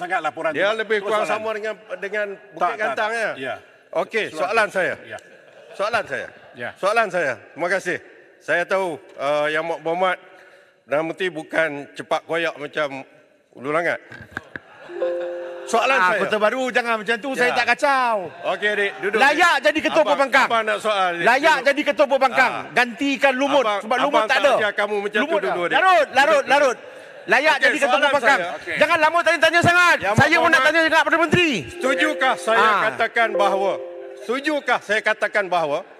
sangat laporan. Dia lebih kurang soalan. Sama dengan Bukit Gantang ya. Ya. Okey, soalan saya. Ya. Soalan saya. Ya. Soalan saya. Terima kasih. Saya tahu Yang Berhormat Perdana Menteri bukan cepat koyak macam Hulu Langat. Soalan saya. Kota baru jangan macam tu, ya. Saya tak kacau. Okey, dik, duduk. Layak dik. Jadi ketua pembangkang. Apa nak soal? Dik, layak duduk. Jadi ketua pembangkang. Gantikan Lumut abang, sebab Lumut tak ada. Kamu macam Lumut tu dulu dik. Larut. Layak jadi ketua pembangkang. Okay. Jangan lama tanya-tanya sangat. Yang saya pun nak tanya juga Perdana Menteri. Setujukah saya katakan bahawa